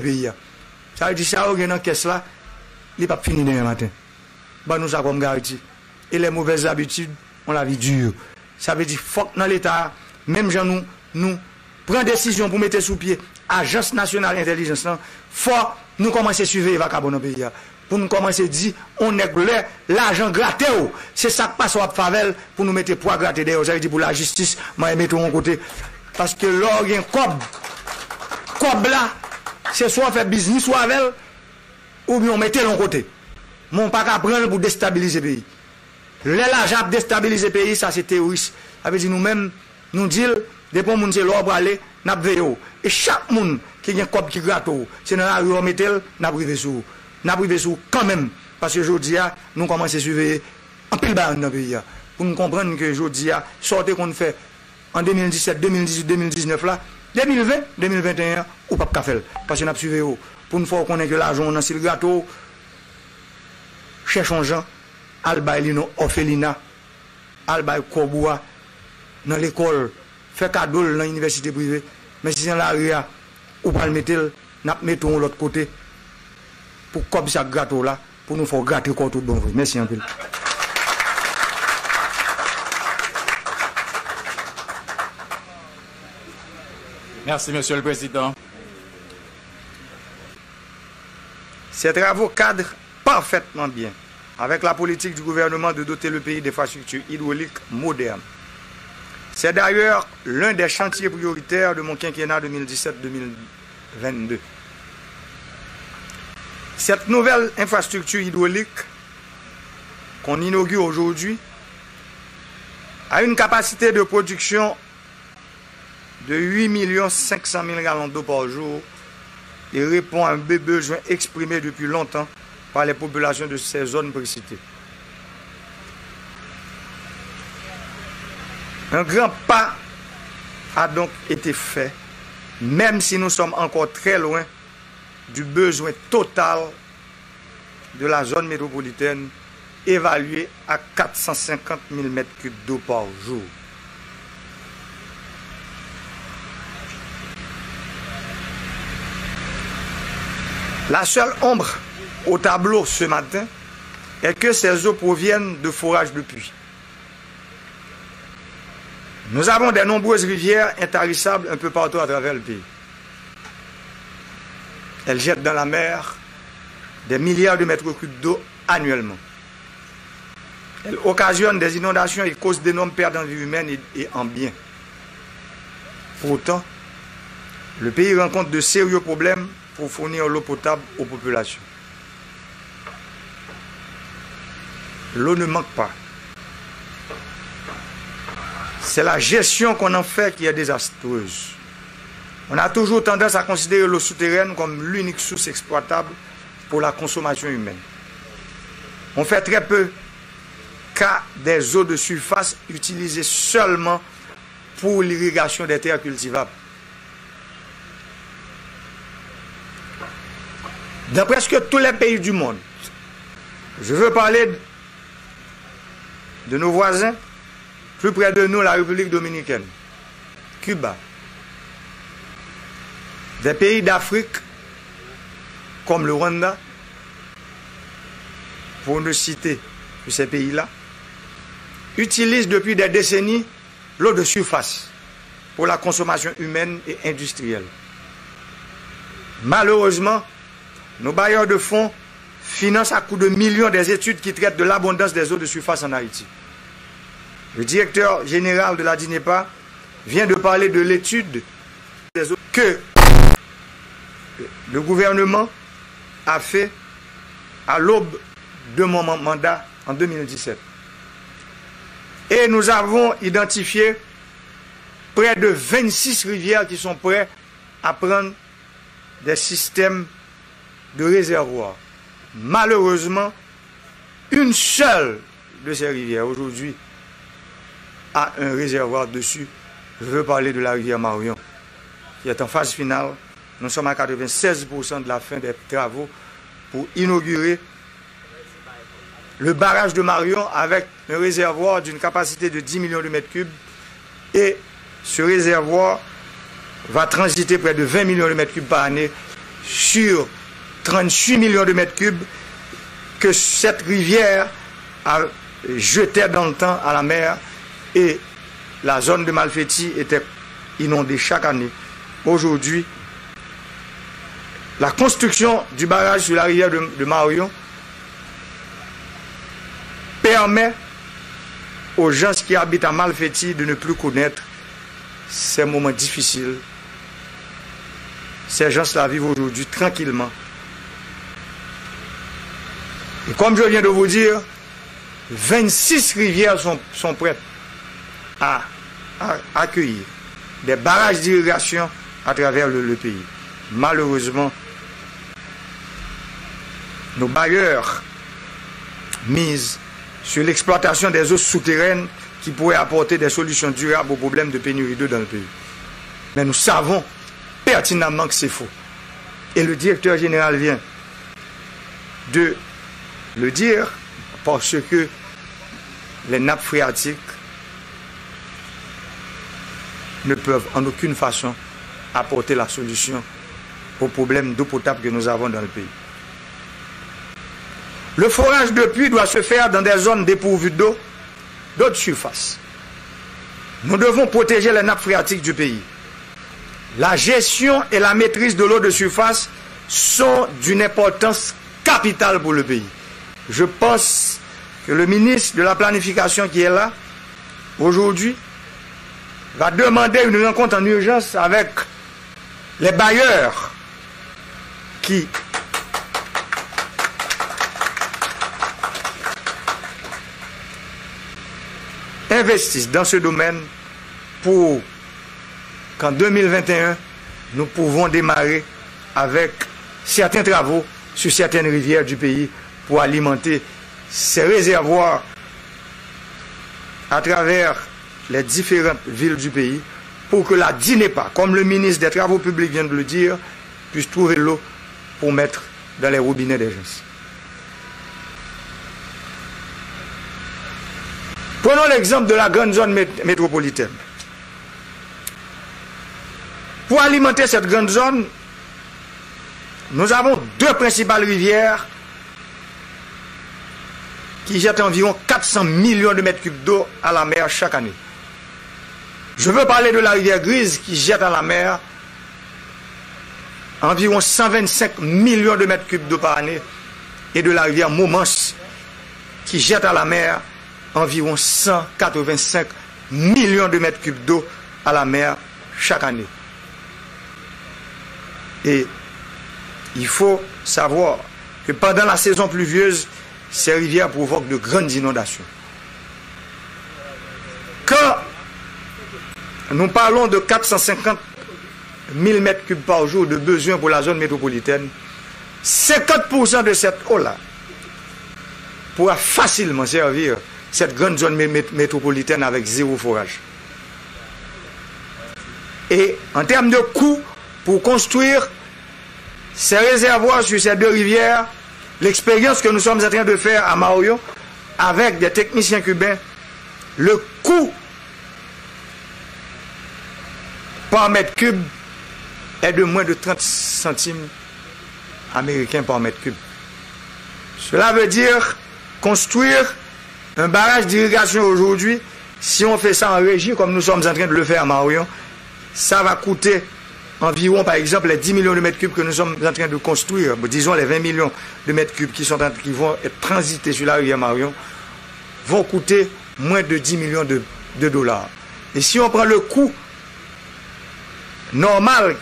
pays. Ça veut dire ça, on a une caisse là, il n'est pas fini demain matin. Bon, nous avons garanti. Et les mauvaises habitudes, on la vie dure. Ça veut dire faut que dans l'État, même gens nous prenons décision pour mettre sous pied l'Agence nationale d'intelligence. Il faut nous commencer à suivre les vacabons dans le pays. Pour nous commencer à dire, on est bleu, l'argent gratté. C'est ça qui passe à la favelle pour nous mettre poids gratté. Ça veut dire pour la justice, je mets tout en côté. Parce que l'or est un cob là, c'est soit on fait business soit avec elle, ou bien on met l'on côté. Mon pas qu'à prendre pour déstabiliser le pays. L'argent déstabiliser le pays, ça c'est terroriste. Ça veut dire nous-mêmes, nous disons, dépend de l'or pour aller, nous veillons. Et chaque monde qui a un cob qui gratte, c'est dans la rue on met elle, nous privons sous. Nous privons sous quand même. Parce que aujourd'hui, nous commençons à suivre un pile bas dans le pays. Pour nous comprendre que aujourd'hui, sortez qu'on fait. En 2017, 2018, 2019, là, 2020, 2021, ou pas de café. Parce qu'on a suivi. Pour une fois qu'on ait que l'argent, on a si le gâteau. Cherchons gens, Albaïlino, Orphelina, Albaï Koboua, dans l'école, fait cadeau dans l'université privée. Mais si c'est dans l'arrière, ou pas le mettre, nous mettons l'autre côté. Pour comme ça, gâteau là, pour nous faire gâter contre tout bon. Merci un peu. Merci, Monsieur le Président. Ces travaux cadrent parfaitement bien avec la politique du gouvernement de doter le pays d'infrastructures hydrauliques modernes. C'est d'ailleurs l'un des chantiers prioritaires de mon quinquennat 2017-2022. Cette nouvelle infrastructure hydraulique qu'on inaugure aujourd'hui a une capacité de production de 8 500 000 gallons d'eau par jour et répond à un besoin exprimé depuis longtemps par les populations de ces zones précitées. Un grand pas a donc été fait, même si nous sommes encore très loin du besoin total de la zone métropolitaine évalué à 450 000 m3 d'eau par jour. La seule ombre au tableau ce matin est que ces eaux proviennent de forages de puits. Nous avons de nombreuses rivières intarissables un peu partout à travers le pays. Elles jettent dans la mer des milliards de mètres cubes d'eau annuellement. Elles occasionnent des inondations et causent d'énormes pertes en vie humaine et en biens. Pourtant, le pays rencontre de sérieux problèmes pour fournir l'eau potable aux populations. L'eau ne manque pas. C'est la gestion qu'on en fait qui est désastreuse. On a toujours tendance à considérer l'eau souterraine comme l'unique source exploitable pour la consommation humaine. On fait très peu cas des eaux de surface utilisées seulement pour l'irrigation des terres cultivables. Dans presque tous les pays du monde, je veux parler de nos voisins, plus près de nous, la République dominicaine, Cuba, des pays d'Afrique comme le Rwanda, pour ne citer que ces pays-là, utilisent depuis des décennies l'eau de surface pour la consommation humaine et industrielle. Malheureusement, nos bailleurs de fonds financent à coups de millions des études qui traitent de l'abondance des eaux de surface en Haïti. Le directeur général de la DINEPA vient de parler de l'étude des eaux que le gouvernement a fait à l'aube de mon mandat en 2017. Et nous avons identifié près de 26 rivières qui sont prêtes à prendre des systèmes de réservoirs. Malheureusement, une seule de ces rivières aujourd'hui a un réservoir dessus. Je veux parler de la rivière Marion, qui est en phase finale. Nous sommes à 96% de la fin des travaux pour inaugurer le barrage de Marion avec un réservoir d'une capacité de 10 millions de mètres cubes. Et ce réservoir va transiter près de 20 millions de mètres cubes par année sur 36 millions de mètres cubes que cette rivière a jeté dans le temps à la mer, et la zone de Malfetti était inondée chaque année. Aujourd'hui, la construction du barrage sur la rivière de Marion permet aux gens qui habitent à Malfetti de ne plus connaître ces moments difficiles. Ces gens-là vivent aujourd'hui tranquillement. Et comme je viens de vous dire, 26 rivières sont prêtes à accueillir des barrages d'irrigation à travers le pays. Malheureusement, nos bailleurs misent sur l'exploitation des eaux souterraines qui pourraient apporter des solutions durables aux problèmes de pénurie d'eau dans le pays. Mais nous savons pertinemment que c'est faux. Et le directeur général vient de le dire, parce que les nappes phréatiques ne peuvent en aucune façon apporter la solution aux problèmes d'eau potable que nous avons dans le pays. Le forage de puits doit se faire dans des zones dépourvues d'eau, d'eau de surface. Nous devons protéger les nappes phréatiques du pays. La gestion et la maîtrise de l'eau de surface sont d'une importance capitale pour le pays. Je pense que le ministre de la Planification qui est là aujourd'hui va demander une rencontre en urgence avec les bailleurs qui investissent dans ce domaine pour qu'en 2021, nous pouvons démarrer avec certains travaux sur certaines rivières du pays pour alimenter ces réservoirs à travers les différentes villes du pays pour que la DINEPA, comme le ministre des Travaux publics vient de le dire, puisse trouver l'eau pour mettre dans les robinets des gens. Prenons l'exemple de la grande zone métropolitaine. Pour alimenter cette grande zone, nous avons deux principales rivières qui jettent environ 400 millions de mètres cubes d'eau à la mer chaque année. Je veux parler de la rivière Grise qui jette à la mer environ 125 millions de mètres cubes d'eau par année, et de la rivière Momens qui jette à la mer environ 185 millions de mètres cubes d'eau à la mer chaque année. Et il faut savoir que pendant la saison pluvieuse, ces rivières provoquent de grandes inondations. Quand nous parlons de 450 000 mètres cubes par jour de besoin pour la zone métropolitaine, 50% de cette eau-là pourra facilement servir cette grande zone métropolitaine avec zéro forage. Et en termes de coût, pour construire ces réservoirs sur ces deux rivières, l'expérience que nous sommes en train de faire à Marion avec des techniciens cubains, le coût par mètre cube est de moins de 30 centimes américains par mètre cube. Cela veut dire construire un barrage d'irrigation aujourd'hui, si on fait ça en régie, comme nous sommes en train de le faire à Marion, ça va coûter environ, par exemple, les 10 millions de mètres cubes que nous sommes en train de construire, disons les 20 millions de mètres cubes qui vont être transités sur la rivière Marion, vont coûter moins de 10 millions de dollars. Et si on prend le coût normal,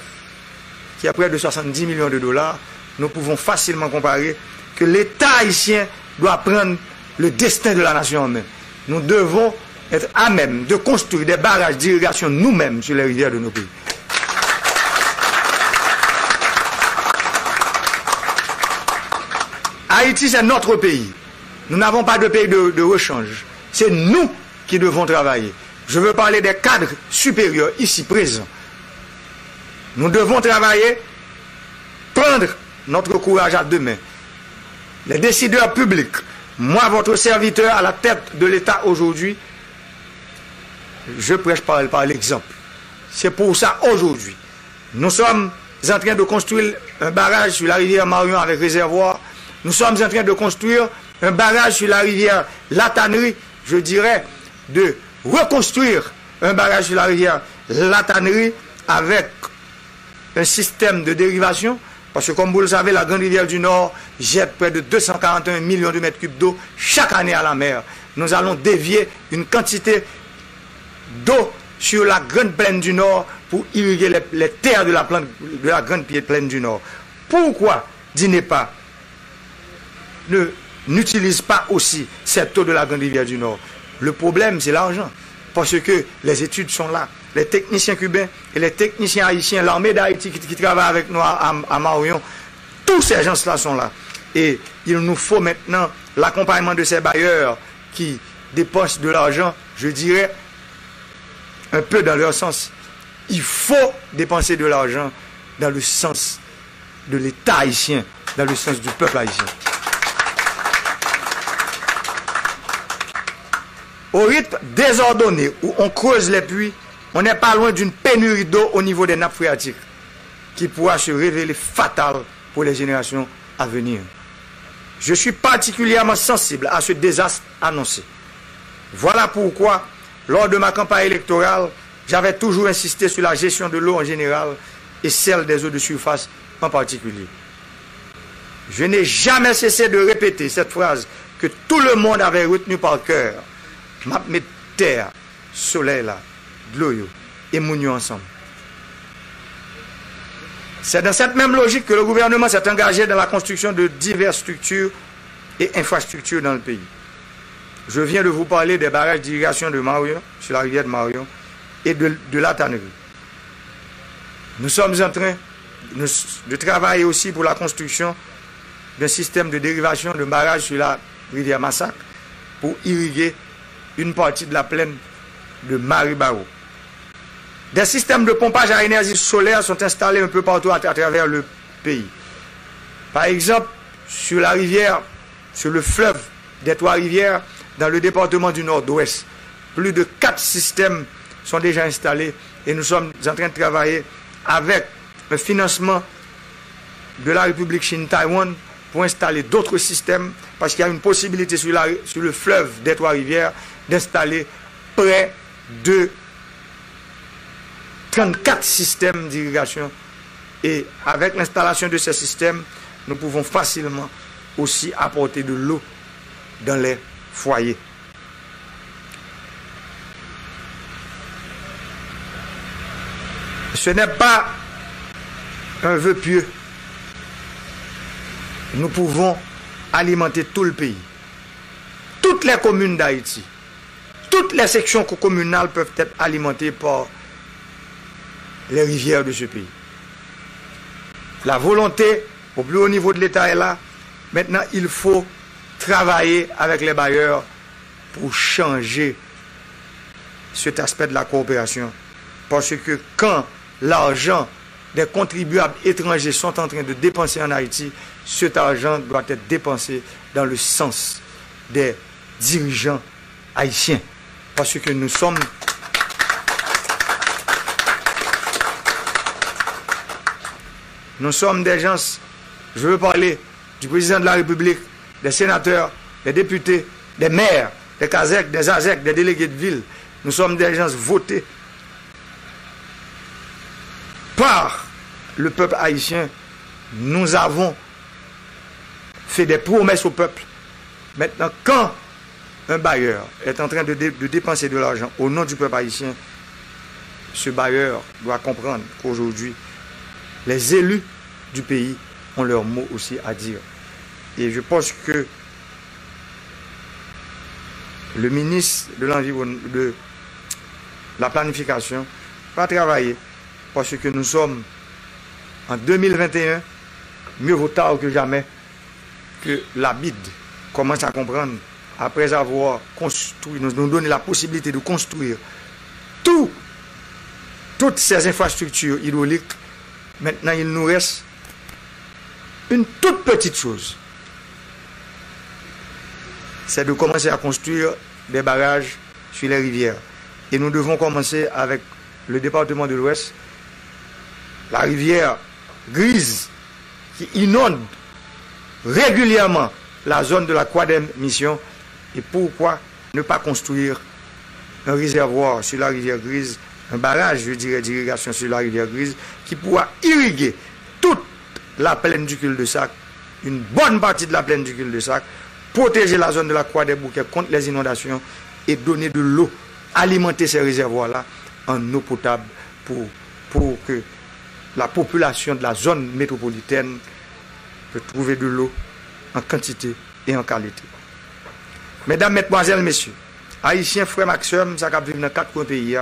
qui est près de 70 millions de dollars, nous pouvons facilement comparer que l'État haïtien doit prendre le destin de la nation en main. Nous devons être à même de construire des barrages d'irrigation nous-mêmes sur les rivières de nos pays. Haïti, c'est notre pays. Nous n'avons pas de pays de rechange. C'est nous qui devons travailler. Je veux parler des cadres supérieurs ici présents. Nous devons travailler, prendre notre courage à deux mains. Les décideurs publics, moi, votre serviteur à la tête de l'État aujourd'hui, je prêche par l'exemple. C'est pour ça aujourd'hui. Nous sommes en train de construire un barrage sur la rivière Marion avec réservoir. Nous sommes en train de construire un barrage sur la rivière Latanerie, je dirais, de reconstruire un barrage sur la rivière Latanerie avec un système de dérivation. Parce que comme vous le savez, la Grande-Rivière du Nord jette près de 241 millions de mètres cubes d'eau chaque année à la mer. Nous allons dévier une quantité d'eau sur la Grande Plaine du Nord pour irriguer les terres de la Grande Plaine du Nord. Pourquoi DINEPA n'utilise pas aussi cette eau de la Grande-Rivière du Nord? Le problème, c'est l'argent. Parce que les études sont là. Les techniciens cubains et les techniciens haïtiens, l'armée d'Haïti qui travaille avec nous à Marion, tous ces gens-là sont là. Et il nous faut maintenant l'accompagnement de ces bailleurs qui dépensent de l'argent, je dirais, un peu dans leur sens. Il faut dépenser de l'argent dans le sens de l'État haïtien, dans le sens du peuple haïtien. Au rythme désordonné où on creuse les puits, on n'est pas loin d'une pénurie d'eau au niveau des nappes phréatiques qui pourra se révéler fatale pour les générations à venir. Je suis particulièrement sensible à ce désastre annoncé. Voilà pourquoi, lors de ma campagne électorale, j'avais toujours insisté sur la gestion de l'eau en général et celle des eaux de surface en particulier. Je n'ai jamais cessé de répéter cette phrase que tout le monde avait retenue par cœur. Mes terres, soleil là, Gloyo et Mounio ensemble. C'est dans cette même logique que le gouvernement s'est engagé dans la construction de diverses structures et infrastructures dans le pays. Je viens de vous parler des barrages d'irrigation de Marion, sur la rivière de Marion, et de Latanerie. Nous sommes en train de travailler aussi pour la construction d'un système de dérivation de barrages sur la rivière Massac pour irriguer une partie de la plaine de Maribao. Des systèmes de pompage à énergie solaire sont installés un peu partout à travers le pays. Par exemple, sur la rivière, sur le fleuve des Trois-Rivières, dans le département du Nord-Ouest, plus de 4 systèmes sont déjà installés et nous sommes en train de travailler avec le financement de la République Chine-Taïwan pour installer d'autres systèmes parce qu'il y a une possibilité sur le fleuve des Trois-Rivières d'installer près de 34 systèmes d'irrigation et avec l'installation de ces systèmes, nous pouvons facilement aussi apporter de l'eau dans les foyers. Ce n'est pas un vœu pieux. Nous pouvons alimenter tout le pays. Toutes les communes d'Haïti, toutes les sections communales peuvent être alimentées par les rivières de ce pays. La volonté au plus haut niveau de l'État est là. Maintenant, il faut travailler avec les bailleurs pour changer cet aspect de la coopération. Parce que quand l'argent des contribuables étrangers sont en train de dépenser en Haïti, cet argent doit être dépensé dans le sens des dirigeants haïtiens. Parce que nous sommes... Nous sommes des gens, je veux parler du président de la République, des sénateurs, des députés, des maires, des CASEC, des ASEC, des délégués de ville. Nous sommes des gens votés par le peuple haïtien. Nous avons fait des promesses au peuple. Maintenant, quand un bailleur est en train de dépenser de l'argent au nom du peuple haïtien, ce bailleur doit comprendre qu'aujourd'hui, les élus du pays ont leur mot aussi à dire. Et je pense que le ministre de l'Environnement, de la Planification va travailler parce que nous sommes en 2021, mieux vaut tard que jamais, que la BID commence à comprendre, après avoir construit, nous donner la possibilité de construire toutes ces infrastructures hydrauliques. Maintenant, il nous reste une toute petite chose. C'est de commencer à construire des barrages sur les rivières. Et nous devons commencer avec le département de l'Ouest, la rivière Grise qui inonde régulièrement la zone de la Croix-des-Missions. Et pourquoi ne pas construire un réservoir sur la rivière Grise, un barrage, je dirais, d'irrigation sur la rivière Grise, qui pourra irriguer toute la plaine du Cul-de-sac, une bonne partie de la plaine du Cul-de-sac, protéger la zone de la Croix-des-Bouquets contre les inondations et donner de l'eau, alimenter ces réservoirs-là en eau potable pour que la population de la zone métropolitaine peut trouver de l'eau en quantité et en qualité. Mesdames, Mesdemoiselles, Messieurs, Haïtiens, frères Maxime, ça cap vivre dans quatre coins pays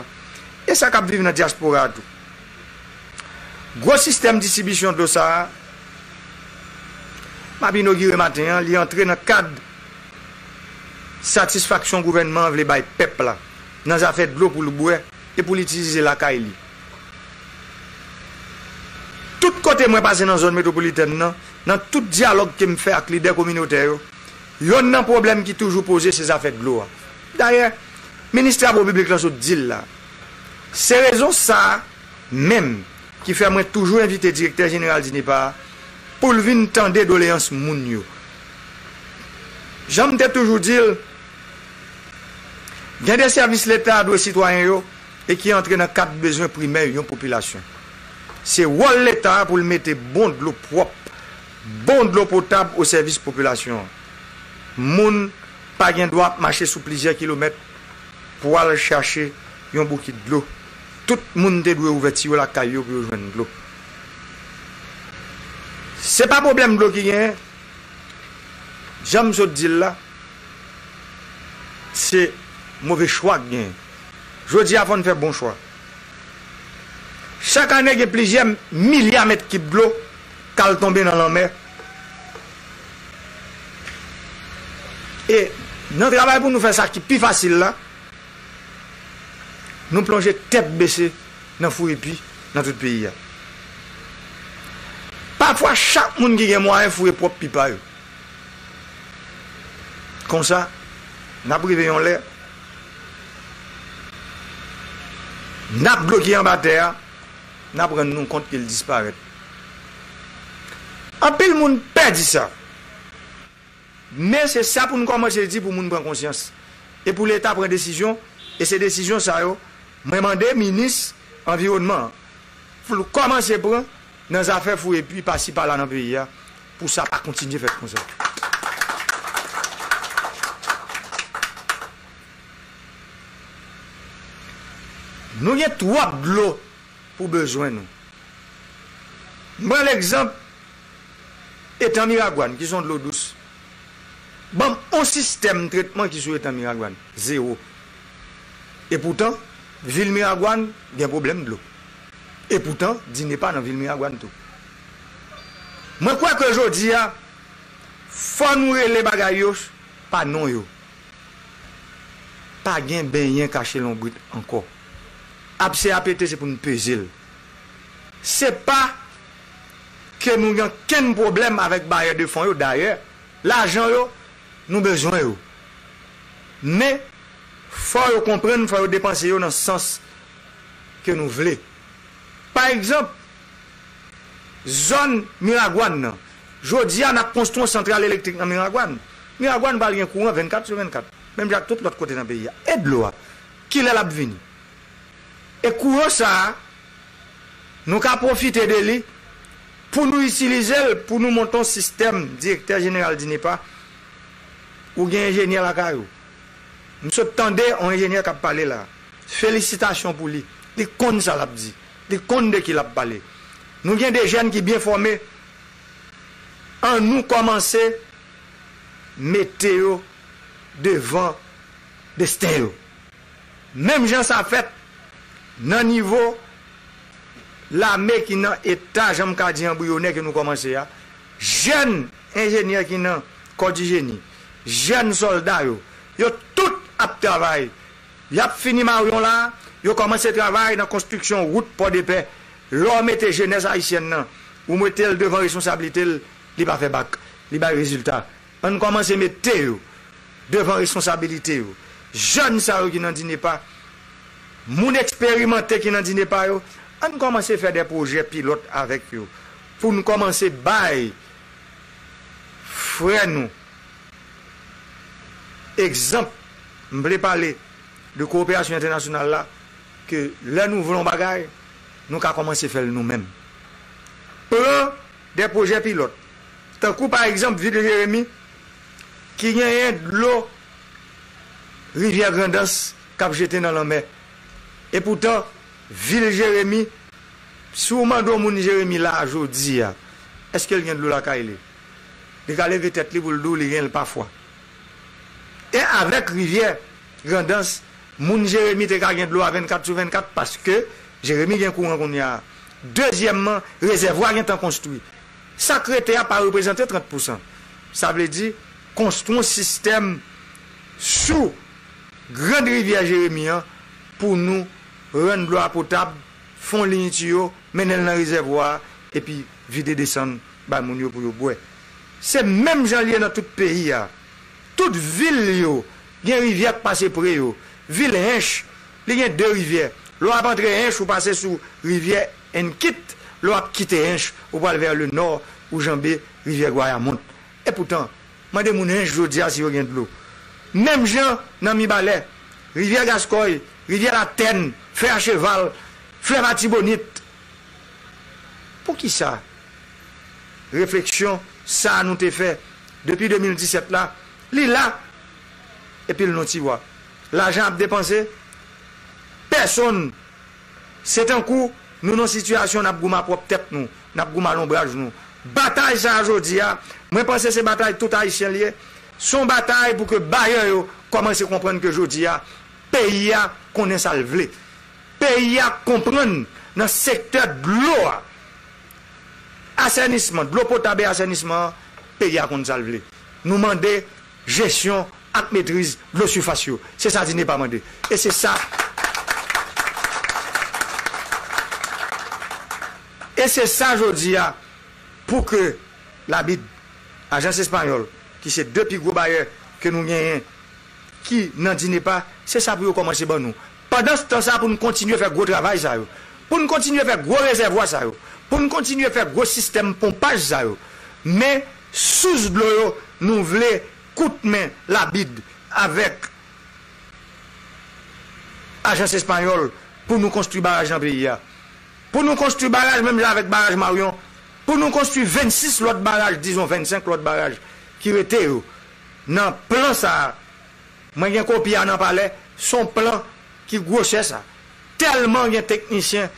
et ça cap vivre dans la diaspora. Gros système de distribution de ça, m'a inauguré matin, il est entré dans le cadre satisfaction gouvernement vle bay peuple là dans les affaires de l'eau pour le boire et pour l'utiliser la caille. Tout côté moi passé dans la zone métropolitaine dans tout dialogue que me fait avec les leaders communautaires, il y a un problème qui toujours posé ces affaires de l'eau. D'ailleurs, le ministère de la Publique dans ce deal là. C'est raison ça même qui fait moi toujours inviter le directeur général DINEPA pour le venir tendre doléance moun. J'aime toujours dire, il y a des services de l'État aux citoyens et qui entrent dans quatre besoins primaires de la population. C'est rôle l'État pour mettre bon de l'eau propre, bon de l'eau potable au service de la population. Moun pas gen droit marcher sur plusieurs kilomètres pour aller chercher un bouquet de l'eau. Tout le monde doit ouvrir la caillou pour rejoindre de l'eau. Ce n'est pas un problème de l'eau qui est. J'aime ce dire là, c'est mauvais choix. Je dis avant de faire bon choix. Chaque année, il y a plusieurs milliards de mètres de l'eau qui tombent dans la mer. Et notre travail pour nous faire ça qui est plus facile là, nous plonger tête baissée dans le four et puis dans tout le pays. Parfois, chaque monde qui a moyen fourré propre pipa. Comme ça, nous privons l'air, nous bloquons en bas de terre, nous prenons compte qu'il disparaît. Un peu le monde perd ça. Mais c'est ça pour nous commencer à dire pour nous prendre conscience. Et pour l'État prendre décision, et ces décisions, ça, je demande au ministre de l'Environnement, pour commencer à prendre dans les affaires fouillées, puis passer par là dans le pays, pour ça, pas continuer à faire comme ça. Nous avons trois de l'eau pour besoin. Moi, l'exemple est en Miragouane, qui sont de l'eau douce. Bon, un système de traitement qui est en Miragouane, zéro. Et pourtant, ville Miragouane, il y a un problème de l'eau. Et pourtant, il n'est pas dans ville Miragouane tout. Moi, quoi que je dis, il faut nous les bagailles, pas non. Yo. Pas de bain caché l'ombre encore. APT, c'est pour nous peser. Ce n'est pas que nous n'avons aucun problème avec les barrières de fonds. D'ailleurs, l'argent, nous avons besoin. Mais il faut comprendre, il faut dépenser dans le sens que nous voulons. Par exemple, zone Miragouane. Aujourd'hui, on a construit une centrale électrique dans Miragouane. Miragouane n'a pas de courant 24 sur 24. Même si tout l'autre côté dans le pays. Et de l'eau, qui est là pour venir? Et courant ça, nous avons profité de lui pour nous utiliser, pour nous monter un système directeur général d'INEPA ou bien ingénieur à la caillou. Nous sommes tendés à un ingénieur qui a parlé là. Félicitations pour lui. Il compte ça, il compte de qui il a parlé. Nous avons des jeunes qui sont bien formés. En nous commencer à mettre devant des stéréos. Même gens ça fait. Dans le niveau, l'armée qui est dans l'état, j'aime qu'à dire embryonnaire que nous commençons à, jeunes ingénieurs qui sont dans le corps du génie, jeunes soldats, ils ont tout à travailler. Ils ont fini Marion là, ils ont commencé à travailler dans la construction route pour des paix. L'homme mettez jeunesse haïtienne, ou mettez devant responsabilité, il n'y a pas fait bac, il n'y a pas de résultat. On commence à mettre devant responsabilité. Jeunes qui n'en dînent pas. Moun expérimenté qui n'en dînent pas, on commence à faire des projets pilotes avec eux. pour nous commencer bail frère nous exemple je voulais parler de coopération internationale là que là nous voulons bagaille nous qu'a commencer faire nous-mêmes prend des projets pilotes tant coup par exemple ville de Jérémie qui gagne de l'eau rivière Grand'anse cap jeté dans la mer et pourtant ville Jérémie sûrement d'où mon Jérémie là aujourd'hui est-ce qu'elle gagne de l'eau là caille les galères de tête pour le dos les gagne parfois et avec rivière Grand'anse mon Jérémie te gagne de l'eau à 24/24 parce que Jérémie gagne courant qu'on y a deuxièmement réservoir gagne temps construit sacré terre pas représenter 30%. Ça veut dire construire un système sous grande rivière Jérémie pour nous rendre l'eau potable, font ligne tuyau, mener dans le réservoir et puis vider descendre ba moun yo pour yo boire. C'est même gens lié dans tout pays a. Toute ville yo, il y a une rivière passer près yo. Ville Hinche, il y a deux rivières. L'eau a rentré Hinche ou passer sous rivière Enkit. L'eau a quitté Hinche ou va vers le nord ou jambé rivière Guaya monte. Et pourtant, mandé moun Hinche jodi a si yo gen de l'eau. Même gens dans Mibalais, rivière Gascoigne, rivière Latanerie, Fer à cheval, fleuve à Tibonite. Pour qui ça? Réflexion, ça nous t'est fait. Depuis 2017 là, là, et puis le noti voit. L'argent a dépensé. Personne. C'est un coup, nous dans situation, nous avons propre tête, nous avons l'ombrage, nous. Bataille ça aujourd'hui, moi pense que c'est bataille tout haïtien lié. Son bataille pour que bailleurs commencent à comprendre que aujourd'hui, pays a connaît ça le vle. Pays a comprendre dans le secteur de l'eau, assainissement, de l'eau potable et assainissement, pays a connaît ça le vle. Nous demandons gestion et maîtrise de l'eau surface. C'est ça qui n'est pas demandé. Et c'est ça. Et c'est ça, je dis, pour que la BID, l'agence espagnole, qui c'est deux plus gros bailleurs que nous gagnons, qui n'en dînent pas, c'est ça pour commencer par nous. Pendant ce temps-là, pour nous continuer à faire gros travail, ça, pour nous continuer à faire gros réservoir, ça, pour nous continuer à faire gros système pompage, ça, mais sous de l'eau, nous voulons coup de main la BID avec l'agence espagnole pour nous construire barrage en pays. Pour nous construire barrage, même avec barrage Marion, pour nous construire 26 l'autre barrage, disons 25 l'autre barrage, qui était dans plan ça. Moi, j'ai copié à n'en parler, son plan qui grossait ça. Tellement il y a techniciens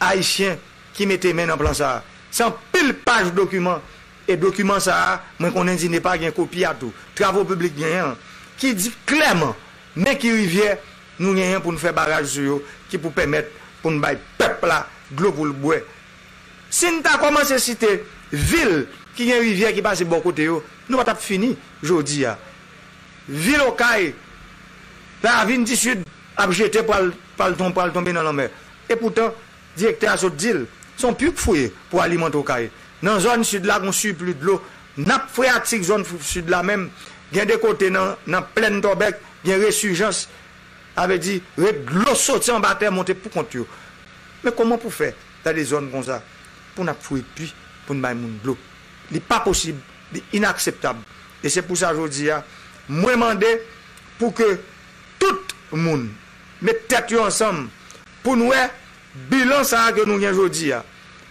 haïtiens qui mettaient main dans plan ça. Sans pile page de documents. Et documents ça, moi, qu'on n'indigne pas, il y a copié à tout. Travaux publics, il y a un qui dit clairement, mais qui rivière, nous y a un pour nous faire barrage sur eux, qui pour permettre pour nous bailler peuple là, de l'eau pour le bois. Si nous avons commencé à citer ville qui y a une rivière qui passe de bon côté, nous n'avons pas fini, je dis. Ville au Caille, la ville du Sud, a jeté par le tomber dans la mer. Et pourtant, directeur à ce deal, sont plus que fouillés pour alimenter au Caille. Dans la zone sud, là, on suit plus de l'eau. N'a phréatique, zone sud, là même, il y a des côtés dans la plaine d'Obec, il y a une résurgence, avait dit, l'eau sortie en bataille, monter pour compte. Mais comment pour faire dans des zones comme ça? Pour n'a fouiller puis, pour ne pas de l'eau. Ce n'est pas possible, c'est inacceptable. Et c'est pour ça que je dis, moi demande pour que tout le monde mette tête ensemble pour nous bilan ça que nous avons aujourd'hui.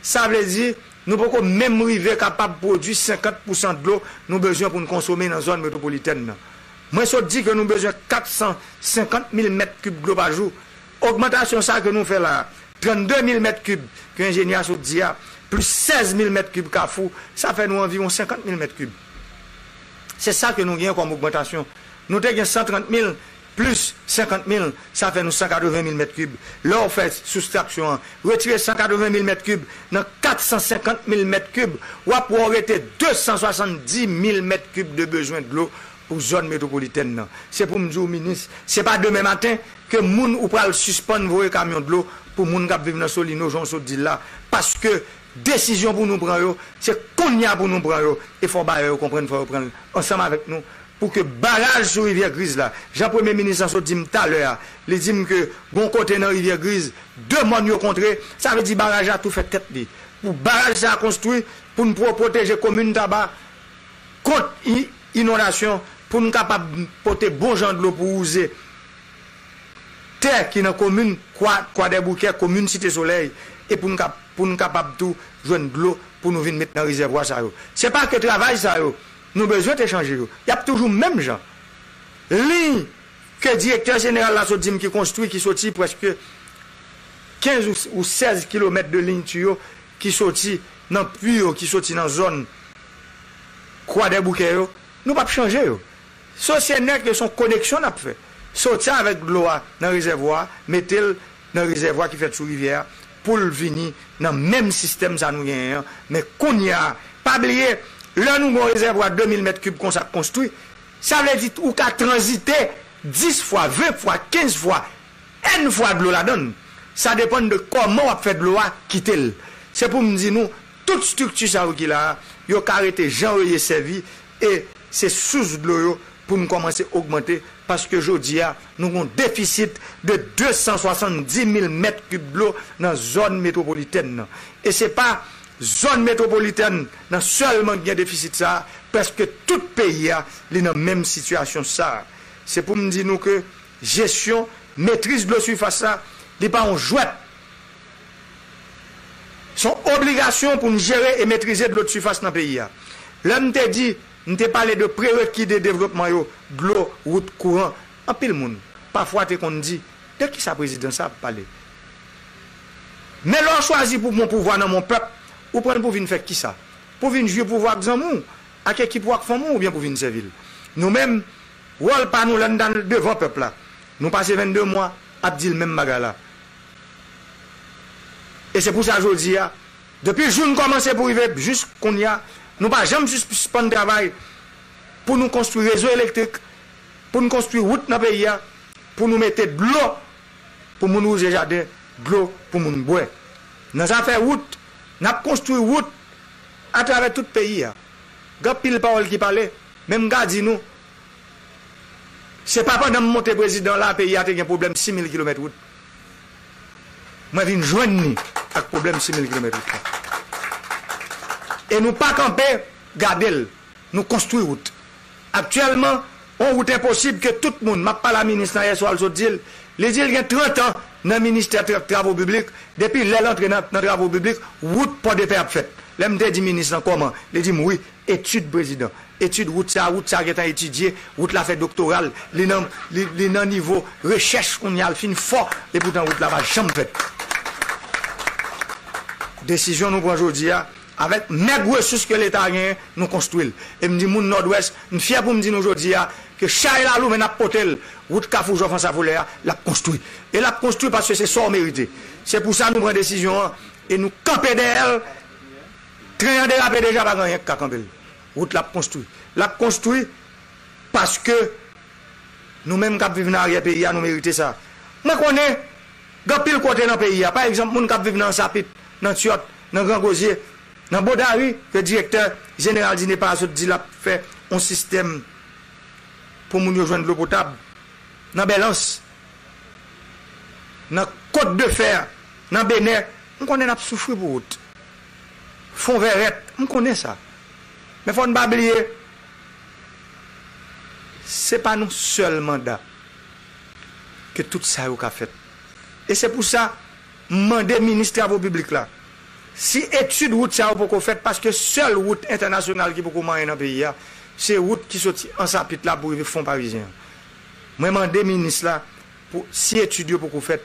Ça veut dire nous pouvons même river capable de produire 50% de l'eau nous besoin pour nous consommer dans la zone métropolitaine. Moi je dis que nous besoin 450 000 m3 d'eau par jour. Augmentation ça que nous faisons là, 32 000 m3 que l'ingénieur se dit, plus 16 000 m3 cafou, ça fait nous environ 50 000 m3. C'est ça que nous gagnons comme augmentation. Nous avons 130 000 plus 50 000, ça fait nous 180 000 m3. Là, on fait soustraction. Retirer 180 000 m3 dans 450 000 m3. Ou pour arrêter 270 000 m3 de besoin de l'eau pour la zone métropolitaine. C'est pour me dire, ministre, ce n'est pas demain matin que moun ou pral suspendre vos camions de l'eau pour moun kap viv nan Solino, j'en so di là. Parce que décision pour nous prendre, c'est qu'on y a pour nous prendre. Il faut comprendre, il faut reprendre ensemble avec nous pour que barrage sur rivière Grise là. Jean-Premier ministre a dit tout à l'heure, il dit que bon côté dans rivière Grise, deux mondes au contraire, ça veut dire barrage à tout fait tête. pour barrage à construire, pour nous protéger la commune d'Aba contre l'inondation, pour nous capables porter bon genre de l'eau pour user. Terre qui est dans la commune, Croix-des-Bouquets, commune Cité-Soleil, et pour nous capables de jouer de l'eau pour nous venir mettre dans le réservoir. Ce n'est pas que le travail, ça, nous avons besoin de changer. Il y a toujours le même genre. Ligne que le directeur général la Sodim qui construit, qui sortit presque 15 ou 16 km de ligne tuyau qui sortit dans le puits, qui sortit dans la zone Croix-des-Bouquets, nous ne pouvons pas changer. C'est net que son connexion a fait. Sortir avec de l'eau dans le réservoir, mettez-le dans le réservoir qui fait sous rivière pour le venir dans le même système, ça nous gagne. Mais qu'on y a, pas oublier, là nous avons un réservoir 2000 m3 qu'on s'est construit, ça veut dire qu'on a transité 10 fois, 20 fois, 15 fois, N fois de l'eau la donne. Ça dépend de comment on fait de l'eau à quitter. C'est pour me dire, nous, toute structure ça qui là, il a arrêté Jean-Royer servi et c'est sous de l'eau pour nous commencer à augmenter. Parce que je dis, nous avons un déficit de 270 000 m3 d'eau dans la zone métropolitaine. Et ce n'est pas la zone métropolitaine dans seulement qu'il y a un déficit ça, parce que tout pays est dans la même situation ça. C'est pour me dire nous que gestion, maîtrise de l'eau surface ça, n'est pas un jouet. Son obligation pour nous gérer et maîtriser de l'eau surface dans le pays. Là, nous te dit, nous te parlé de prérequis de développement de l'eau, route, courant. En pile monde. Parfois, on dit, de qui sa présidence a parlé? Mais l'on choisit pour mon pouvoir dans mon peuple, ou prendre pour venir faire qui ça? Pour venir jouer pouvoir de mon, à qui pouvoir faire mon, ou bien pour venir servir. Nous-mêmes, ou pas nous devant le peuple là. Nous passons 22 mois à dire le même bagala. Et c'est pour ça que je dis, depuis le jour où nous commençons pour arriver, jusqu'on y a, nous ne pouvons jamais suspendre le travail pour nous construire un réseau électrique, pour nous construire une route dans le pays, pour nous mettre de l'eau pour nous ouvrir le jardin, de l'eau pour nous boire. Nous avons fait route, nous avons construit une route à travers tout le pays. Il y a pile de paroles qui parlaient, même gars dit nous, ce n'est pas pendant mon président là, le pays a un problème de 6 000 km de route. Moi, je viens joindre avec le problème de 6 000 km. Et nous ne pas camper, garder, nous construire route. Actuellement, on route impossible que tout le monde, je ne parle pas la ministre hier soir, les îles ont 30 ans dans le ministère des Travaux publics, depuis l'entrée dans les Travaux publics, route pas de paix à fait. Là, je dis ministre, comment? Il dit oui, étude président. Étude, route ça qui est étudiée, route la fait doctorale, les non-niveaux, recherche qu'on y a le fin fort, et pourtant route la va jamais fait. Décision nous prenons aujourd'hui, avec mes ressources que l'État a gagné, nous construisons. Et je dis, mon nord-ouest, je suis fier pour me dire aujourd'hui que chaque la louve n'a pas potel, route Kafou, Jean-François Voulé, l'a construit. Et l'a construit parce que c'est ça mérité. C'est pour ça que nous prenons décision, et nous camper d'elle. Train de rappeler déjà pas gagné qu'à camper. Route l'a construit. L'a construit parce que nous-mêmes qui vivons dans l'arrière-pays, nous méritons ça. Moi, je connais, dans pile côté dans le pays. Par exemple, les gens qui vivent dans Sapit, dans Thiot, dans Grand Gosier, dans Bodari, le directeur général DINEPA a fait un système pour nous joindre de l'eau potable. Dans Belance, dans Côte de Fer, dans Bénin, nous connaissons souffrir pour route. Fond verrette, nous connaissons ça. Mais il ne faut pas oublier, ce n'est pas nous seul mandat que tout ça a fait. Et c'est pour ça que je demande au ministre des Travaux publics là. Si étude route ça a beaucoup fait, parce que seule route internationale qui beaucoup manger dans le pays, c'est route qui sortit en sapit là pour le fonds parisien. Je demande au ministre là, pour, si étude beaucoup fait,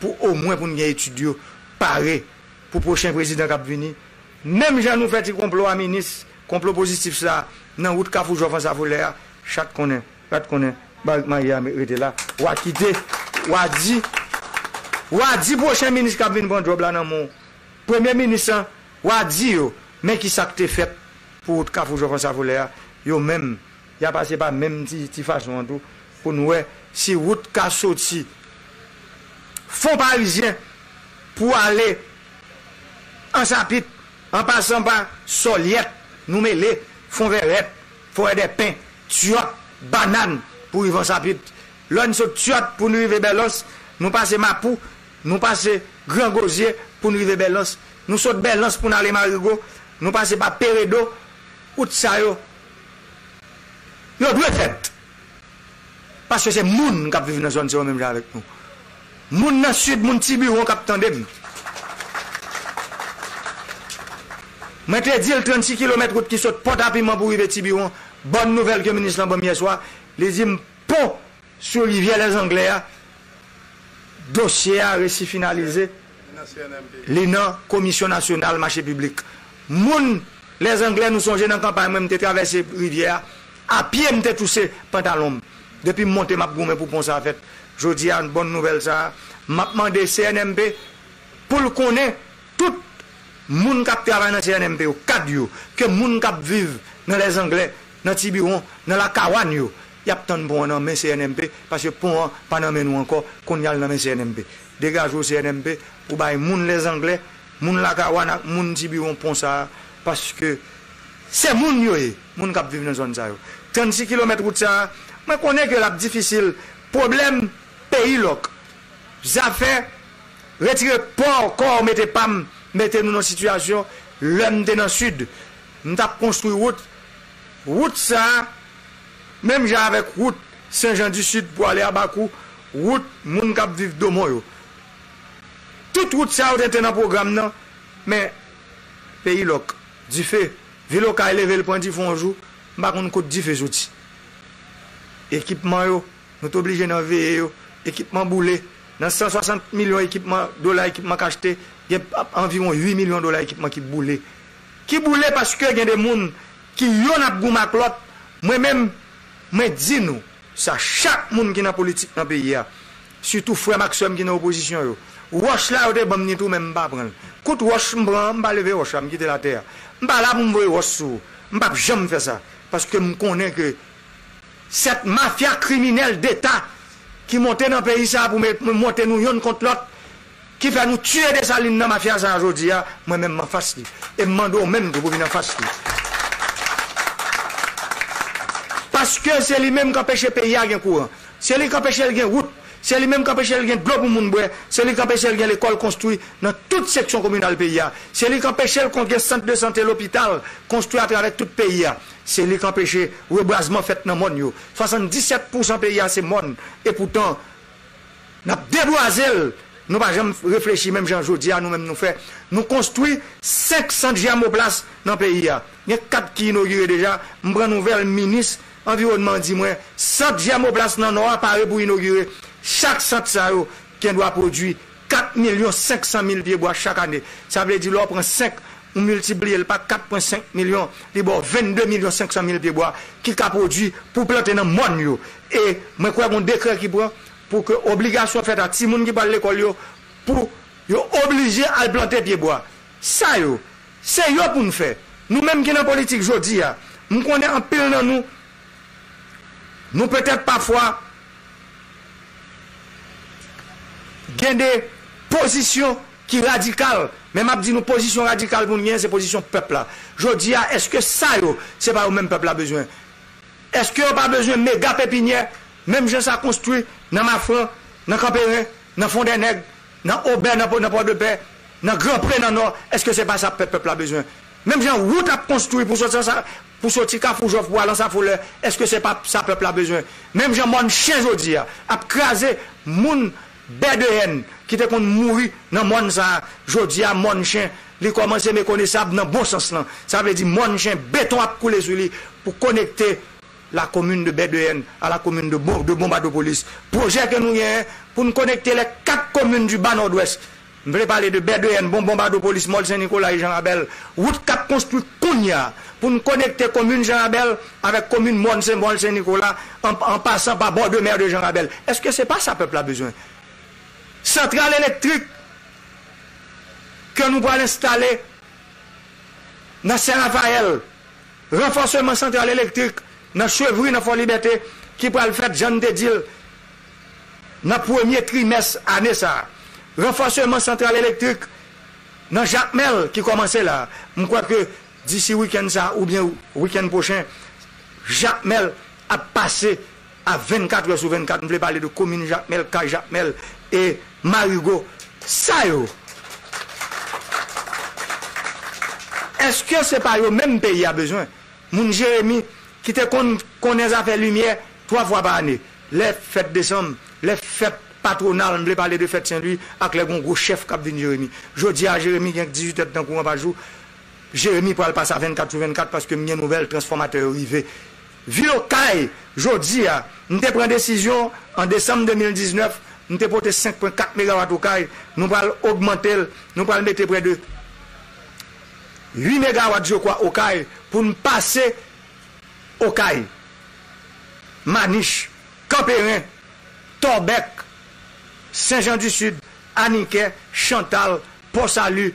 pour au moins pour nous étudier, parer pour le prochain président qui va venir. Même si nous faisons des complots à ministre, complot positif ça, dans route Kafou, Jean-François Voulé, chaque connaît, Maria était là, ou a quitté, ou a dit, prochain ministre qui a venu prendre job là dans mon premier ministre, ou a dit, mais qui s'est fait pour route Kafou, Jean-François Voulé, yo même, il a passé par même petite façon pour nous, si route Kafou sorti, fond parisien, pour aller en sapit, en passant par Soliette, nous mêler, font verrette, font des pains, tuyaux, bananes pour y vendre sa pite. L'on se tuyaux pour nous y vendre Bellos, nous passer Mapou, nous passer Grand Gosier pour nous y vendre Bellos. Nous sommes belles lances pour aller Marigo. Nous passons par Péredo, Outsayo. Nous devons faire. Parce que c'est les gens qui vivent dans la zone, c'est même avec nous. Les gens dans le sud, les gens Tibiron qui attendent. Je te dis, 36 km qui saute pot à piment pour arriver à Tibiron. Bonne nouvelle que le ministre Lambon hier soir, les îles pont sur rivière les Anglais. Dossier à récit finalisé. L'ENA, Commission nationale marché public. Moun, les Anglais nous songent dans la campagne, même traversé rivière. À pied, nous avons toussé pantalon. Depuis monter ma gourmet pour penser à fait. Je dis une bonne nouvelle ça. M'a demandé CNMP pour le connaître tout moun kap travaille dans CNMP au cadre que moun kap vive dans les Anglais, dans Tibiron, dans la Kawan yo. Y a tant de bon dans mes CNMP parce que pour pas dans nous encore qu'on y a dans mes CNMP. Dégage au CNMP pour bailler moun les Anglais, moun la Kawan, moun Tibiron pour ça parce que c'est moun yo moun kap vive dans zone ça. 36 km route ça. Je connais que la difficile problème pays loc. J'affaire retirer port corps mettez pam mettez nous dans situation l'homme dans le sud. Nous avons construit route ça même j'ai avec route Saint-Jean du Sud pour aller à Bakou, route moun k'ap viv domoyo. Toute route ça était dans programme non mais pays loc du fait ville ka lever le point du fond jour m'a konn kote du fait jodi. Équipement, nous sommes obligés d'en veiller. Équipement boulé, dans 160 millions $, équipement acheté, il y a environ 8 millions $, équipement qui boulé. Qui boulé parce que il y a des gens qui ont un goût à l'autre. Moi-même, je dis nous, ça, chaque monde qui est dans la politique dans le pays, surtout frère Maxime qui est dans l'opposition, Roche là, il y a des gens qui ne peuvent pas prendre. Quand Roche me prend, je ne peux pas lever Roche, je quitte la terre. Je ne peux pas là pour me voir Roche, je ne peux pas jamais faire ça. Parce que je connais que cette mafia criminelle d'État qui monte dans le pays ça pour monter nous l'un contre l'autre, qui fait nous tuer des salines dans la mafia ça aujourd'hui, moi-même m'en fasse. Et m'en même de vous venir en face. Parce que c'est lui-même qui empêche le pays à gagner courant. C'est lui qui empêche le gain route. C'est lui-même qui empêche le gain de l'eau pour moun boire. C'est lui qui empêche le gain l'école construite dans toute section communale du pays. C'est lui qui empêche le gain centre de santé, l'hôpital construit à travers tout le pays. C'est lui qui empêche le reboisement fait dans le monde. 77% pays c'est monde. Et pourtant, nous avons déboisé, nous n'avons jamais réfléchi, même Jean-Jodi, nous-mêmes nous faisons. Nous construisons 500 germoplaces dans le pays. Il y a 4 qui inaugurent déjà. Je prends nouvelle ministre environnement, dis-moi, 100 germoplaces dans le Nord apparaît pour inaugurer. Chaque 100 ça qui doit produire 4 500 000 pieds bois chaque année. Ça veut dire qu'on prend 5. On multiplie le pas 4,5 millions, les 22 500 000 pieds bois qui a produit pour planter dans le monde. Et je crois qu'on décret qui prend pour que l'obligation faite à tout le monde qui parle de l'école pour obliger à planter pieds bois. Ça, c'est yo pour nous faire. Nous-mêmes qui sommes en politique aujourd'hui, nous connaissons un pile dans nous. Nous peut-être parfois avons des positions qui radicales. Mais m'a dit nous position radicale pour nous, c'est position peuple là. Je dis est-ce que ça c'est pas au même peuple a besoin. Est-ce que pas besoin de méga pépinière même gens ça construit dans Mafran, dans Campérin, dans Fond des Nègres, dans Aubert, dans Port-de-Paix, dans Grand Pré dans Nord, est-ce que c'est pas ça peuple a besoin. Même gens route à construire pour sortir ça pour sortir Cafoujov pour aller ça foule, est-ce que c'est pas ça peuple a besoin. Même gens mon chien je dis a craser moun Bédoyenne qui était qu'on mourit dans mon ça jodi a mon chien il commence méconnaissable dans bon sens là ça veut dire mon chien béton a coulé sur lui pour connecter la commune de Bédoyenne à la commune de Bombadopolis projet que nous avons pour nous connecter les 4 communes du bas nord-ouest. Je vais parler de Bédoyenne, Bombadopolis, Mold Saint-Nicolas et Jean-Rabel. Route 4 construite Kounia pour nous connecter la commune Jean-Rabel avec la commune Mold Saint-Nicolas en passant par bord de mer de Jean-Rabel. Est-ce que ce n'est pas ça peuple a besoin. Centrale électrique que nous allons installer dans Saint-Raphaël, renforcement centrale électrique dans Chevry, dans Fort-Liberté, qui va le faire, Jean Dédil, dans le premier trimestre année ça. Renforcement centrale électrique dans Jacmel, qui commence là. Je crois que d'ici week-end ça, ou bien week-end prochain, Jacmel a passé à 24 heures sur 24. Je vais parler de commune Jacmel, Ka Jacmel et Marigo. Ça yo. Est-ce que ce n'est pas le même pays a besoin? Mon Jérémie, qui te connaît à faire lumière 3 fois par année, les fêtes décembre, les fêtes patronales, on ne voulait parler de fêtes Saint-Louis, avec les gros chefs qui viennent Jérémie. Je dis à Jérémie qu'il y a 18 heures dans le courant par jour, Jérémie pour aller passer à 24 sur 24 parce que mes nouvelles transformateurs arrivent. Vieux caille, je dis, nous avons pris une décision en décembre 2019, nous avons porté 5,4 MW au caille, nous allons augmenter, nous allons mettre près de 8 MW je crois au caille pour nous passer au caille. Maniche, Campérin, Torbec, Saint-Jean du Sud, Aniquet, Chantal, Port-Salut,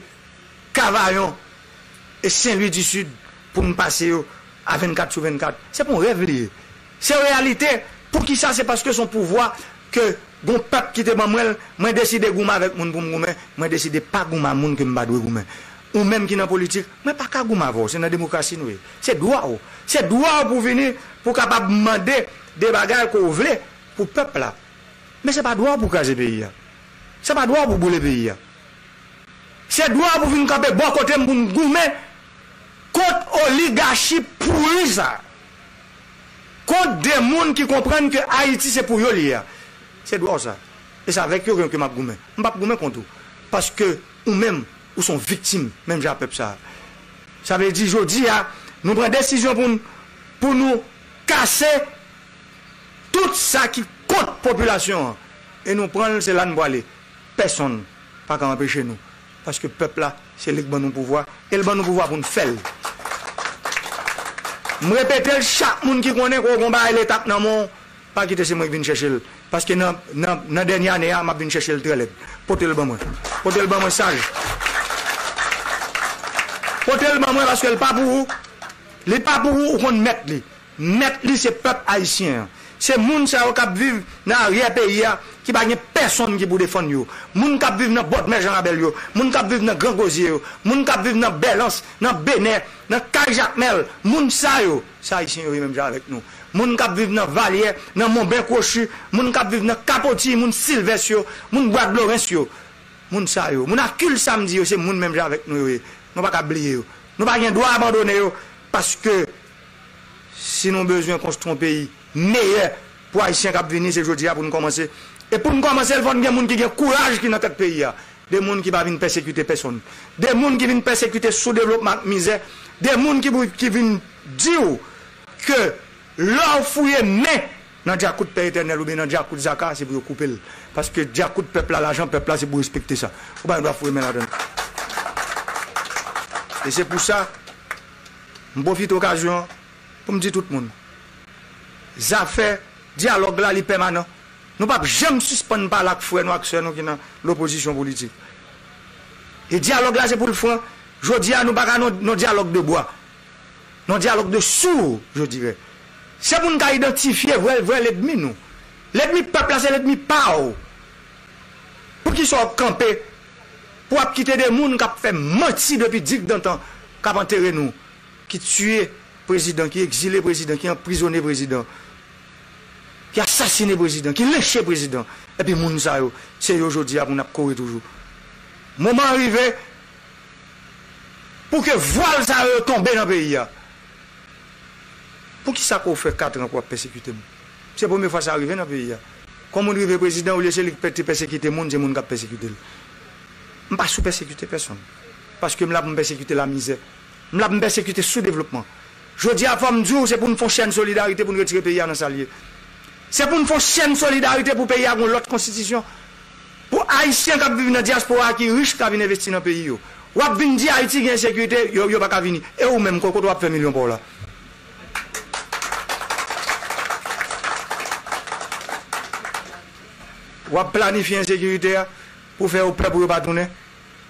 Cavaillon et Saint-Louis du Sud pour nous passer à 24 sur 24. C'est pour réveiller. C'est réalité. Pour qui ça? C'est parce que son pouvoir que mon peuple qui était moi, moi décide de goumer avec mon goumé, moi décide de pas goumer avec mon que m'a doué goumé. Ou même qui est dans la politique, mais pas qu'à goumer c'est dans la démocratie. C'est droit. C'est droit pour venir, pour capable demander des bagages qu'on veut pour le peuple là. Mais ce n'est pas droit pour caser le pays. Ce n'est pas droit pour bouler le pays. C'est droit pour venir camper bon côté pour nous goumer contre l'oligarchie pourrie ça. Contre des gens qui comprennent que Haïti c'est pour eux. C'est droit ça. Et c'est avec eux que je goumé. Je ne vais pas goumer contre eux. Parce que ou même ou sont victimes, même j'appelle ça. Ça veut dire, je dis, nous prenons décision pour nous casser tout ça qui compte la population. Et nous prenons, c'est là nous aller. Personne pas qu'à empêcher nous. Parce que le peuple là, c'est le bon pouvoir. Et le bon pouvoir pour nous faire. Je répète, chaque monde qui connaît qu'on combat l'étape dans mon, pas quitter c'est moi qui viens chercher. Parce que dans la dernière année, je viens chercher le trailer. Portez le bon moi. Portez le bon moi sage. Portez le bon moi parce que le pas pour vous. Le pas pour vous, on met lui. Mettre lui, c'est le peuple haïtien. C'est les gens qui vivent dans l'arrière-pays qui n'ont personne qui peut défendre. Les gens qui vivent dans le Jean-Rabel, les gens qui vivent dans Grand Gosier, les gens qui vivent dans Belance, dans Bénin, dans Jacmel, les gens qui sont haïtiens même avec nous. Les gens qui vivent dans Valier, dans Montbain-Cochu, les gens qui vivent dans Capoti, les gens Sylvestre, les gens Guadeloupe, les gens qui vivent dans Cul-de-sac samedi, c'est les gens même avec nous. Nous ne pouvons pas oublier. Nous ne pouvons pas droit à abandonner parce que si nous avons besoin de construire un pays meilleur pour Haïtiens qui viennent, c'est aujourd'hui pour nous commencer. Et pour nous commencer, il faut des gens qui ont courage qui dans notre pays. Des gens qui ne viennent persécuter personne. Des gens qui viennent persécuter sous-développement misère. Des gens qui viennent dire que leur fouille mais dans le coup de paix éternel ou bien dans le coup de Zaka, c'est pour couper. Parce que le coup de peuple, l'argent peuple, c'est pour respecter ça. Ou bien on doit fouiller maintenant. Et c'est pour ça, je profite de l'occasion pour me dire tout le monde. Les affaires, le dialogue là, il permanent. Nous ne pouvons jamais suspendre par la fouet, nous, qui sommes dans l'opposition politique. Et le dialogue là, c'est pour le fond. Je dis à nous, nos dialogues de bois. Nos dialogues de sourds, je dirais. C'est pour nous identifier vrai l'ennemi, nous. L'ennemi peuple, c'est l'ennemi pao. Pour qu'ils soient campés, pour quitter des gens qui ont fait mentir depuis 10 ans, qui ont enterré nous, qui ont tué. Président, qui exilé président, qui emprisonné président, qui assassiné président, qui lâché président. Et puis, moun sa yo, c'est aujourd'hui qu'on a couru toujours. Moment arrivé pour que voile ça tombe dans le pays. Pour qui ça qu'on fait 4 ans pour persécuter? C'est la première fois que ça arrive dans le pays. Quand on arrive président, on laisse les persécuter, moun, c'est moun qui persécuté. Je ne suis pas sous persécuter personne. Parce que je ne persécute la misère. Je ne persécute sous développement. Je dis à femme Dieu, c'est pour nous faire chaîne de solidarité pour nous retirer le pays à nos alliés. C'est pour nous faire chaîne de solidarité pour payer à l'autre constitution. Pour Haïtiens qui vivent dans la diaspora, qui sont riches, qui viennent investir dans le pays. Ou à venir dire Haïti qui est en sécurité, ils ne peuvent pas venir. Et ou même, quand on va faire millions pour là. Ou à planifier une sécurité pour faire au peuple pour ne pas tourner.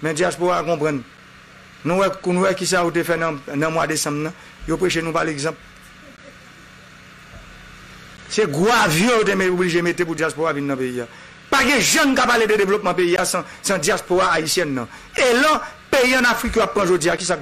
Mais la diaspora comprend. Nous voyons qui ça a été fait dans le mois de décembre. Yo prêche nous par l'exemple. C'est grave vieux de m'obliger à mettre pour diaspora venir dans le pays. Pas de jeunes qui parlent de développement pays sans diaspora haïtienne. Et là, pays en Afrique, qui ça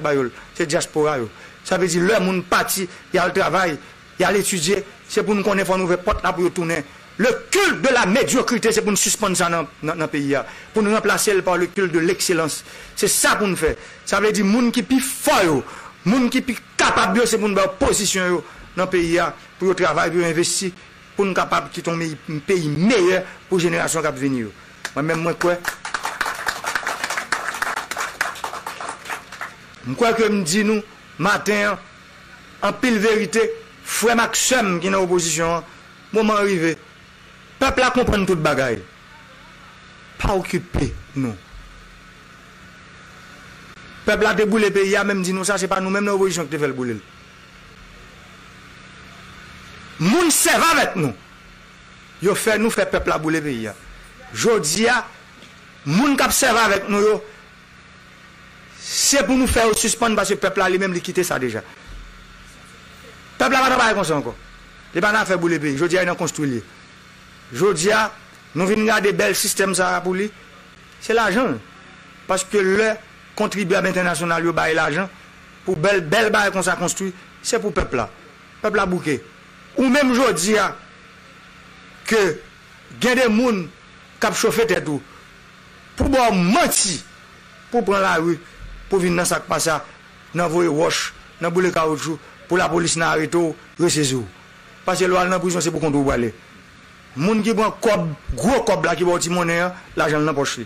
c'est diaspora. Ça veut dire, le monde parti, il y a le travail, il y a l'étudier. C'est pour nous qu'on ait fait une nouvelle porte pour tourner. Le culte de la médiocrité, c'est pour nous suspendre ça dans le pays, pour nous remplacer par le culte de l'excellence. C'est ça pour nous faire. Ça veut dire que les gens qui sont plus forts, les gens qui sont plus capables, c'est pour nous positionner dans le pays, pour travailler, pour investir, pour nous capables de quitter un pays meilleur pour les générations qui viennent. Moi-même, moi, quoi? Je crois que me dit nous, matin, en pile vérité, frère Maxime qui est dans l'opposition, moment arrivé, le peuple a compris toute bagaille. Pas occupé, non. Le peuple a déboulé le pays, même dit nous, ça, c'est pas nous-mêmes dans l'opposition qui te fait le bouler. Moun servent avec nous. Yo fait nous faire peuple à bouler le pays. Jodia, moun kap servent avec nous. Yo, c'est pour nous faire suspendre parce que le peuple a lui-même quitté ça déjà. Le peuple n'a pas travaillé comme ça encore. Il n'a pas fait pour le pays. Je dis, il a construit. Je dis, nous venons regarder bel système ça pour lui. C'est l'argent. Parce que le contribuable international, il a l'argent. Pour bel bail qu'on s'est construit, c'est pour le peuple là. Le peuple a bouqué. Ou même je dis que il y a des gens qui ont chauffé tête tout. Pour mentir, pour prendre la rue. Pour venir dans sac passé, dans voie roche, dans boule caoutchouc, pour la police n'a arrêté, ressaisit. Parce que l'on dans prison, c'est pour qu'on doit aller. Moun qui prend gros cob là qui va au timonner, l'argent dans poche.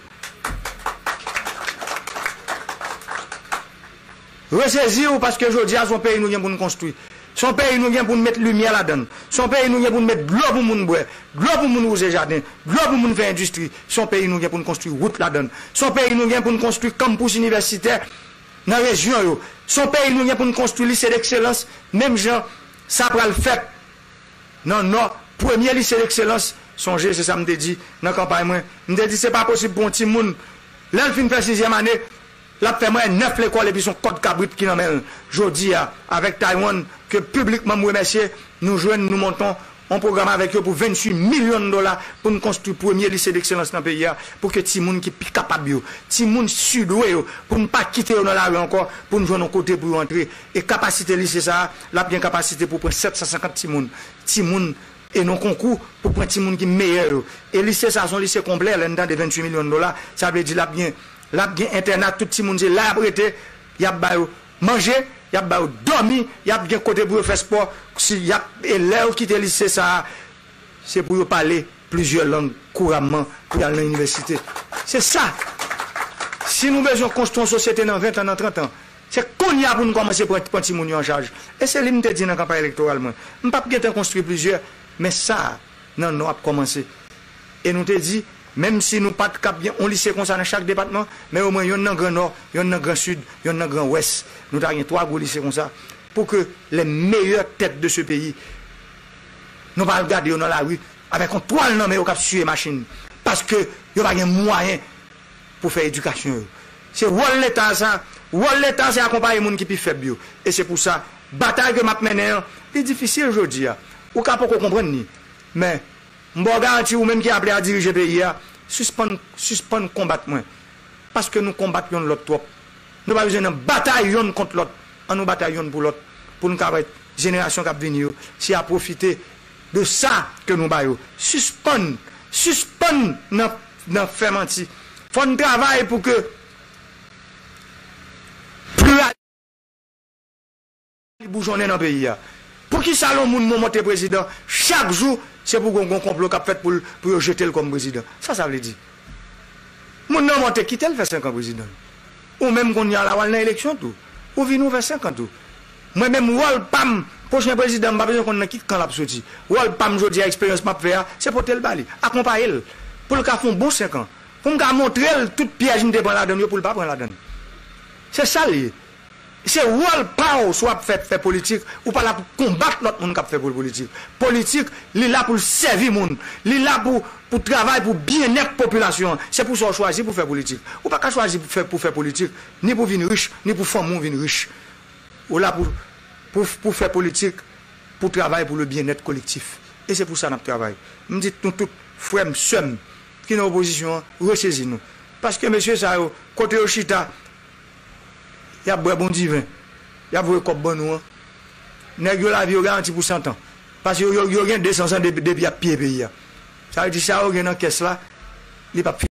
Ressaisit parce que aujourd'hui, son pays nous vient pour nous construire. Son pays nous vient pour nous mettre lumière là-dedans. Son pays nous vient pour nous mettre de l'eau pour nous boire, de l'eau pour nous user jardin, de l'eau pour nous faire industrie. Son pays nous vient pour nous construire route là-dedans. Son pays nous vient pour nous construire campus universitaire dans la région. Son pays nous vient pour nous construire lycée d'excellence. Même gens, ça va le faire. Non, non, premier lycée d'excellence, songez, c'est ça que je me dis dans la campagne. Je me dis, c'est pas possible pour un petit monde. Là, il finit la 6e année. Là, fait moi 9 l'école et puis son code cabrit qui nous mène. Jodi, avec Taïwan, que publiquement nous remercier, nous joignons, nous montons un programme avec eux pour 28 millions de dollars pour nous construire le premier lycée d'excellence dans le pays, pour que les gens qui sont capables, les gens sud-ouest, pour ne pas quitter dans la rue encore, pour nous jouer nos côtés pour entrer. Et capacité lycée, ça, la bien capacité pour prendre 750 petits gens. Et nos concours pour prendre les gens qui sont meilleurs. Et le lycée, ça, son lycée complet, là-dedans de 28 millions de dollars, ça veut dire la bien. Là, il y a internat, tout le monde est là, il y a manger, il y a dormir, il y a un côté pour faire sport. Il y a élèves qui quittent le lycée, c'est pour parler plusieurs langues couramment pour aller à l'université. C'est ça. Si nous voulons construire une société dans 20 ans, dans 30 ans, c'est qu'on y a pour nous commencer à prendre les gens en charge. Et c'est ce que je dis dans la campagne électorale. Je ne peux pas construire plusieurs, mais ça, non, nous avons commencé. Et nous te dit, même si nous pas de cap bien, on lycée comme ça dans chaque département, mais au moins, il y en a un grand nord, il y en a un grand sud, il y en a un grand ouest. Nous avons 3 gros lycées comme ça, pour que les meilleures têtes de ce pays, nous ne pas regarder dans la rue, avec un toile nommé au cap sur les machines. Parce que il n'y a pas de moyen pour faire éducation. C'est rôle l'État, ça. Rôle l'État, c'est accompagner les gens qui sont plus faibles. Et c'est pour ça, la bataille que je mène, c'est difficile aujourd'hui. Ou cap pour comprendre. Mais, je garantis ou même qui appelé à diriger le pays, suspendre combattre moins. Parce que nous combattons l'autre trop. Nous n'avons pas besoin de bataillon contre l'autre. Nous bataillons pour l'autre. Pour nous avoir une génération qui va venir. Si à profiter de ça que nous baillons. Suspendre dans faire mentir. Faut nous travailler pour que plus à bougeonner dans le pays. Pour qui ça l'on monte président chaque jour. C'est pour qu'on complot qu'a fait pour jeter le comme président. Ça veut dire. Mon nom monte quitter le fait 5 ans président. Ou même qu'on y a la élection tout. Ou vient nous faire 5 ans tout. Moi même wall pam prochain président m'a besoin qu'on quitte quand l'a sorti. Wall pam jodi a expérience m'a faire, c'est pour tel bali, accompagner le pour le qu'a font bon 5 ans. Pour me montrer toute piège me devant la donne pour le pas prendre la donne. C'est ça lié. C'est wall power soit fait politique ou pas là pour combattre l'autre monde qui fait politique. Politique, il est là pour servir le monde, il est là pour travailler pour bien-être population. C'est pour ça choisir pour faire politique. Ou pas qu'à choisir pour faire politique, ni pour venir riche, ni pour faire mon venir riche. Ou là pour faire politique, pour travailler pour le bien-être collectif. Et c'est pour ça qu'on travaille. Me dit tout frère sœur qui est en opposition, ressaisissez-nous. Parce que monsieur ça côté Oshita il y a bon divin. Il y a bon cop bon nous. Nèg yo la vie garanti pour 100 ans. Parce que yo gagne 200 ans depuis à pied pays. Ça veut dire que ça, il y a une caisse là, il n'est pas plus.